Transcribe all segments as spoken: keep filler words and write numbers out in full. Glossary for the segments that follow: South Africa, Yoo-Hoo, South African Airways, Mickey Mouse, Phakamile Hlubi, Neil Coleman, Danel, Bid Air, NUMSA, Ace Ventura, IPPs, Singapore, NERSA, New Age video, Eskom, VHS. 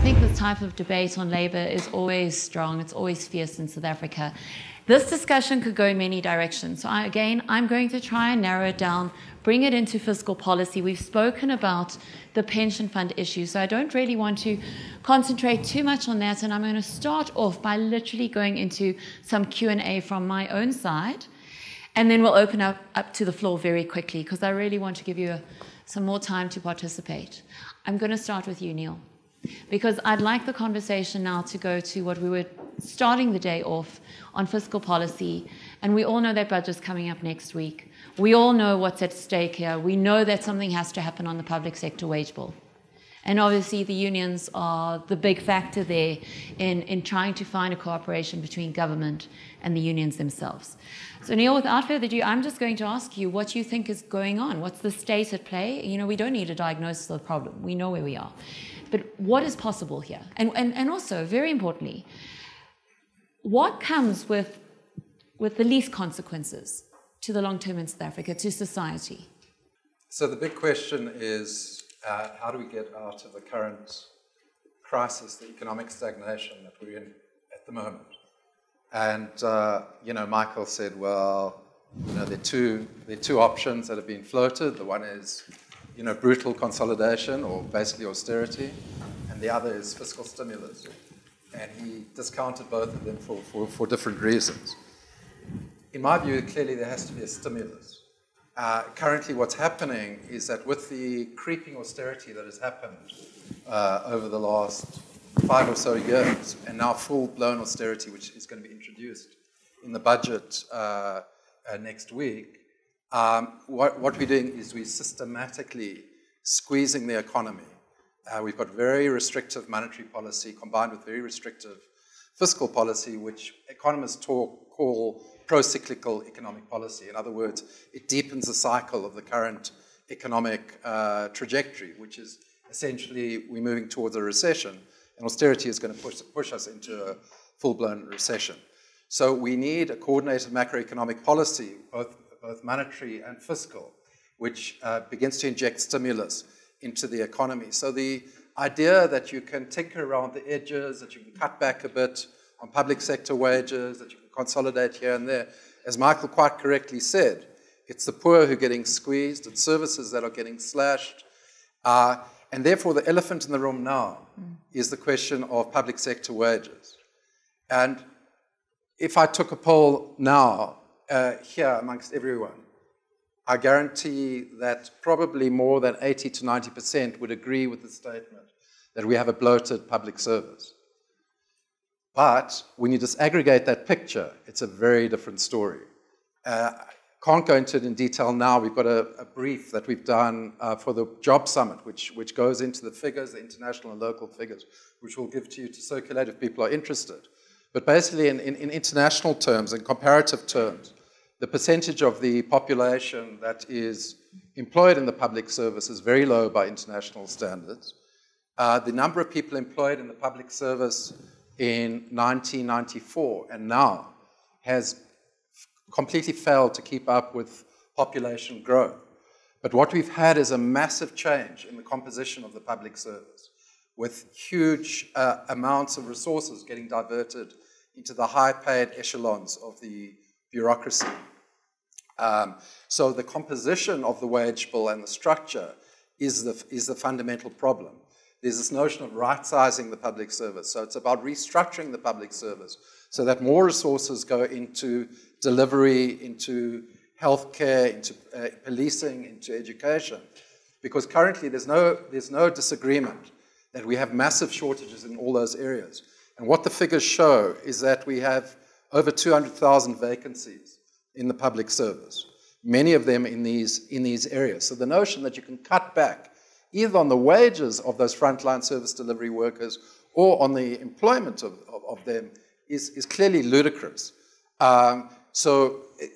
I think this type of debate on labour is always strong. It's always fierce in South Africa. This discussion could go in many directions. So I, again, I'm going to try and narrow it down, bring it into fiscal policy. We've spoken about the pension fund issue, so I don't really want to concentrate too much on that. And I'm going to start off by literally going into some Q and A from my own side, and then we'll open up, up to the floor very quickly, because I really want to give you a, some more time to participate. I'm going to start with you, Neil, because I'd like the conversation now to go to what we were starting the day off on fiscal policy, and we all know that budget's coming up next week. We all know what's at stake here. We know that something has to happen on the public sector wage bill. And obviously the unions are the big factor there in, in trying to find a cooperation between government and the unions themselves. So Neil, without further ado, I'm just going to ask you what you think is going on. What's the state at play? You know, we don't need a diagnosis of the problem. We know where we are. But what is possible here? And, and, and also, very importantly, what comes with, with the least consequences to the long term in South Africa, to society? So the big question is, uh, how do we get out of the current crisis, the economic stagnation that we're in at the moment? And, uh, you know, Michael said, well, you know, there are, two, there are two options that have been floated. The one is, you know, brutal consolidation, or basically austerity, and the other is fiscal stimulus. And he discounted both of them for, for, for different reasons. In my view, clearly there has to be a stimulus. Uh, currently what's happening is that with the creeping austerity that has happened uh, over the last five or so years, and now full-blown austerity, which is going to be introduced in the budget uh, uh, next week, um, what, what we're doing is we're systematically squeezing the economy. Uh, we've got very restrictive monetary policy combined with very restrictive fiscal policy, which economists talk, call pro-cyclical economic policy. In other words, it deepens the cycle of the current economic uh, trajectory, which is essentially we're moving towards a recession, and austerity is going to push, push us into a full-blown recession. So we need a coordinated macroeconomic policy, both, both monetary and fiscal, which uh, begins to inject stimulus into the economy. So the idea that you can tinker around the edges, that you can cut back a bit on public sector wages, that you can consolidate here and there, as Michael quite correctly said, it's the poor who are getting squeezed, it's services that are getting slashed, uh, and therefore the elephant in the room now mm. is the question of public sector wages. And if I took a poll now uh, here amongst everyone, I guarantee that probably more than eighty to ninety percent would agree with the statement that we have a bloated public service. But when you disaggregate that picture, it's a very different story. Uh, I can't go into it in detail now. We've got a, a brief that we've done uh, for the Job Summit, which, which goes into the figures, the international and local figures, which we'll give to you to circulate if people are interested. But basically, in, in, in international terms, in comparative terms, the percentage of the population that is employed in the public service is very low by international standards. Uh, the number of people employed in the public service in nineteen ninety-four and now has completely failed to keep up with population growth. But what we've had is a massive change in the composition of the public service, with huge uh, amounts of resources getting diverted into the high-paid echelons of the bureaucracy. Um, so the composition of the wage bill and the structure is the, is the fundamental problem. There's this notion of right-sizing the public service. So it's about restructuring the public service so that more resources go into delivery, into healthcare, into uh, policing, into education. Because currently there's no, there's no disagreement that we have massive shortages in all those areas. And what the figures show is that we have over two hundred thousand vacancies in the public service, many of them in these, in these areas. So the notion that you can cut back either on the wages of those frontline service delivery workers or on the employment of, of, of them is, is clearly ludicrous. Um, so it,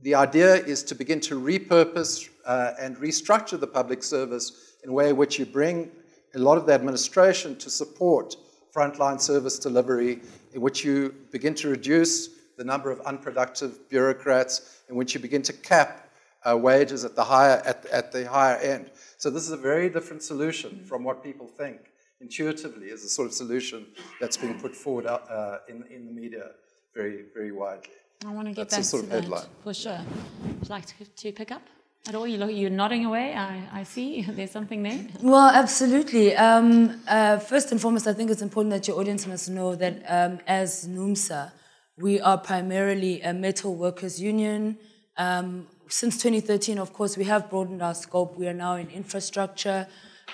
the idea is to begin to repurpose uh, and restructure the public service in a way in which you bring a lot of the administration to support frontline service delivery, in which you begin to reduce the number of unproductive bureaucrats, in which you begin to cap uh, wages at the, higher, at, at the higher end. So this is a very different solution from what people think intuitively is the sort of solution that's being put forward out, uh, in, in the media very, very widely. I want to get that's back sort to of that headline. For sure. Would you like to, to pick up at all? You look, you're nodding away. I, I see there's something there. Well, absolutely. Um, uh, first and foremost, I think it's important that your audience must know that um, as NUMSA, we are primarily a metal workers union. Um, since twenty thirteen, of course, we have broadened our scope. We are now in infrastructure.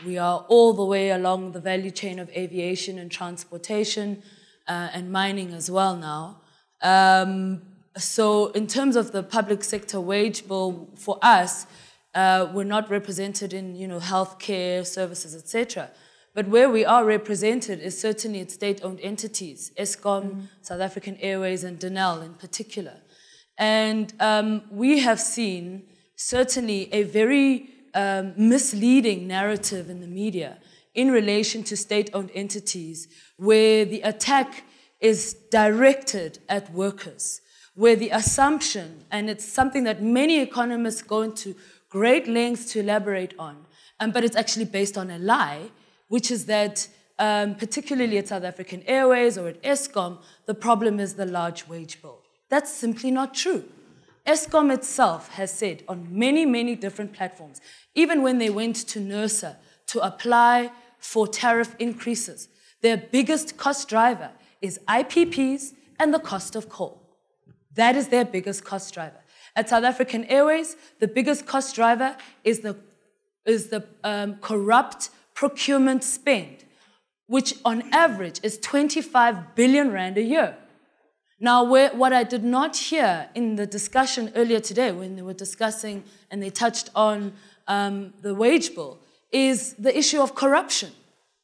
We are all the way along the value chain of aviation and transportation uh, and mining as well now. Um, so in terms of the public sector wage bill, for us, uh, we're not represented in, you know, healthcare services, et cetera. But where we are represented is certainly in state-owned entities, Eskom, mm-hmm. South African Airways, and Danel in particular. And um, we have seen certainly a very um, misleading narrative in the media in relation to state-owned entities, where the attack is directed at workers, where the assumption, and it's something that many economists go into great lengths to elaborate on, um, but it's actually based on a lie, which is that, um, particularly at South African Airways or at Eskom, the problem is the large wage bill. That's simply not true. Eskom itself has said on many, many different platforms, even when they went to NERSA to apply for tariff increases, their biggest cost driver is I P Ps and the cost of coal. That is their biggest cost driver. At South African Airways, the biggest cost driver is the, is the um, corrupt procurement spend, which on average is twenty-five billion rand a year. Now, where, what I did not hear in the discussion earlier today when they were discussing and they touched on um, the wage bill is the issue of corruption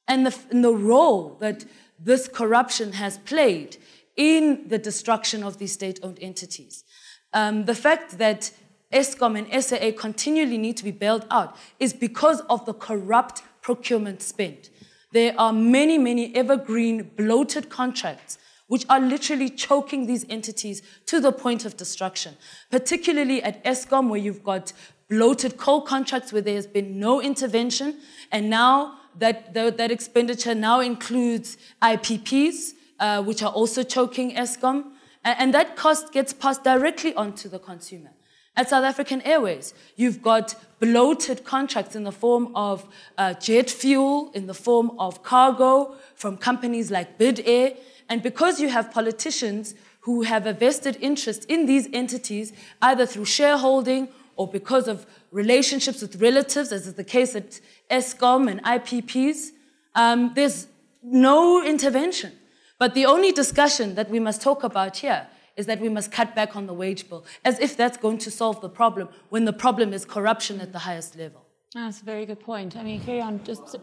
and the, and the role that this corruption has played in the destruction of these state-owned entities. Um, the fact that Eskom and S A A continually need to be bailed out is because of the corrupt procurement spend. There are many, many evergreen bloated contracts which are literally choking these entities to the point of destruction, particularly at Eskom, where you've got bloated coal contracts where there has been no intervention, and now that, that expenditure now includes I P Ps, uh, which are also choking Eskom, and that cost gets passed directly on to the consumer. At South African Airways, you've got bloated contracts in the form of uh, jet fuel, in the form of cargo from companies like Bid Air, and because you have politicians who have a vested interest in these entities, either through shareholding or because of relationships with relatives, as is the case at Eskom and I P Ps, um, there's no intervention. But the only discussion that we must talk about here is that we must cut back on the wage bill, as if that's going to solve the problem, when the problem is corruption at the highest level. That's a very good point. I mean, carry on, just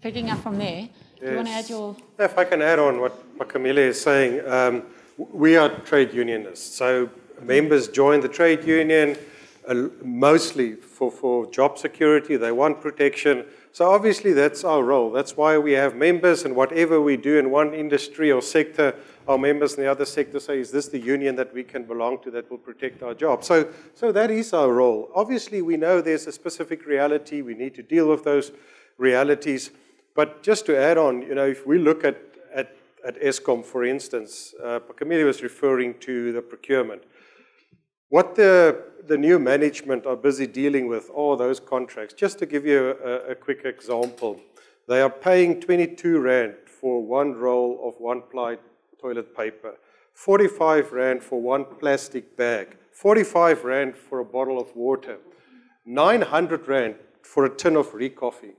picking up from there. Yes. Do you want to add your... If I can add on what Phakamile is saying, um, we are trade unionists. So members join the trade union uh, mostly for, for job security. They want protection. So obviously that's our role. That's why we have members, and whatever we do in one industry or sector, our members in the other sector say, is this the union that we can belong to that will protect our job? So, so that is our role. Obviously we know there's a specific reality. We need to deal with those realities. But just to add on, you know, if we look at, at, at Eskom, for instance, uh, Phakamile was referring to the procurement. What the, the new management are busy dealing with are those contracts. Just to give you a, a quick example, they are paying twenty-two rand for one roll of one-ply toilet paper, forty-five rand for one plastic bag, forty-five rand for a bottle of water, nine hundred rand for a tin of re-coffee.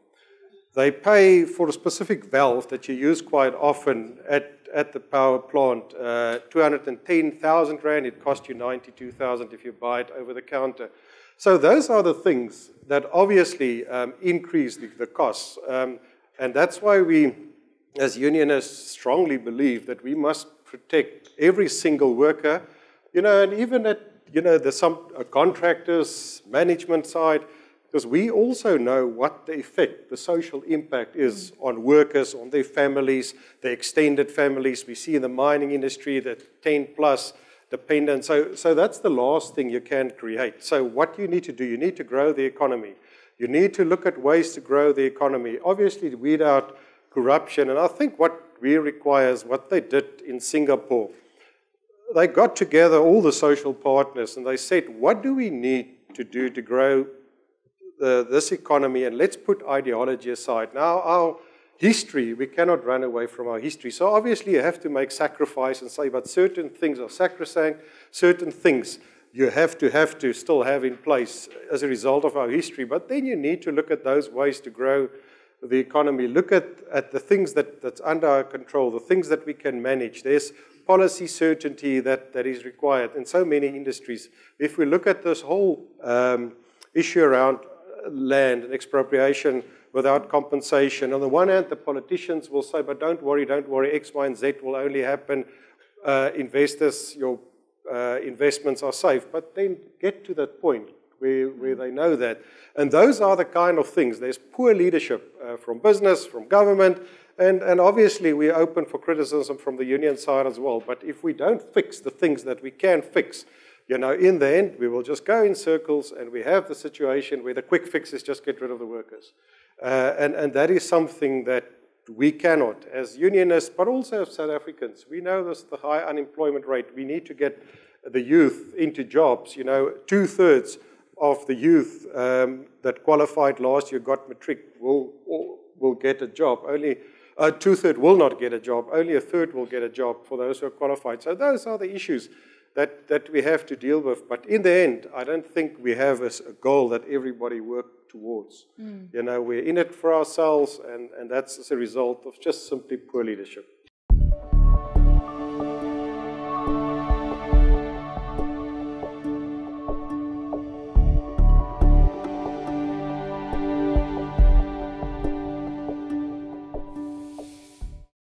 They pay for a specific valve that you use quite often at, at the power plant, uh, two hundred and ten thousand rand. It costs you ninety-two thousand if you buy it over the counter. So those are the things that obviously um, increase the, the costs. Um, and that's why we, as unionists, strongly believe that we must protect every single worker. You know, and even at, you know, the some uh, contractors, management side, because we also know what the effect, the social impact is on workers, on their families, their extended families. We see in the mining industry that ten plus dependent. So, so that's the last thing you can create. So what you need to do, you need to grow the economy. You need to look at ways to grow the economy. Obviously, weed out corruption. And I think what we require is what they did in Singapore. They got together all the social partners and they said, what do we need to do to grow the, this economy? And let's put ideology aside. Now, our history, we cannot run away from our history. So obviously, you have to make sacrifice and say, but certain things are sacrosanct, certain things you have to have to still have in place as a result of our history. But then you need to look at those ways to grow the economy. Look at, at the things that, that's under our control, the things that we can manage. There's policy certainty that, that is required in so many industries. If we look at this whole um, issue around land and expropriation without compensation, on the one hand, the politicians will say, but don't worry, don't worry, X, Y, and Z will only happen. Uh, investors, your uh, investments are safe. But then get to that point where, where they know that. And those are the kind of things. There's poor leadership uh, from business, from government, And, and obviously, we're open for criticism from the union side as well. But if we don't fix the things that we can fix, you know, in the end, we will just go in circles and we have the situation where the quick fix is just get rid of the workers. Uh, and, and that is something that we cannot, as unionists, but also as South Africans. We know this, the high unemployment rate. We need to get the youth into jobs. You know, two-thirds of the youth um, that qualified last year got matric will, will get a job. Only... Uh, two-thirds will not get a job. Only a third will get a job for those who are qualified. So those are the issues that, that we have to deal with. But in the end, I don't think we have a, a goal that everybody works towards. Mm. You know, we're in it for ourselves, and, and that's as a result of just simply poor leadership.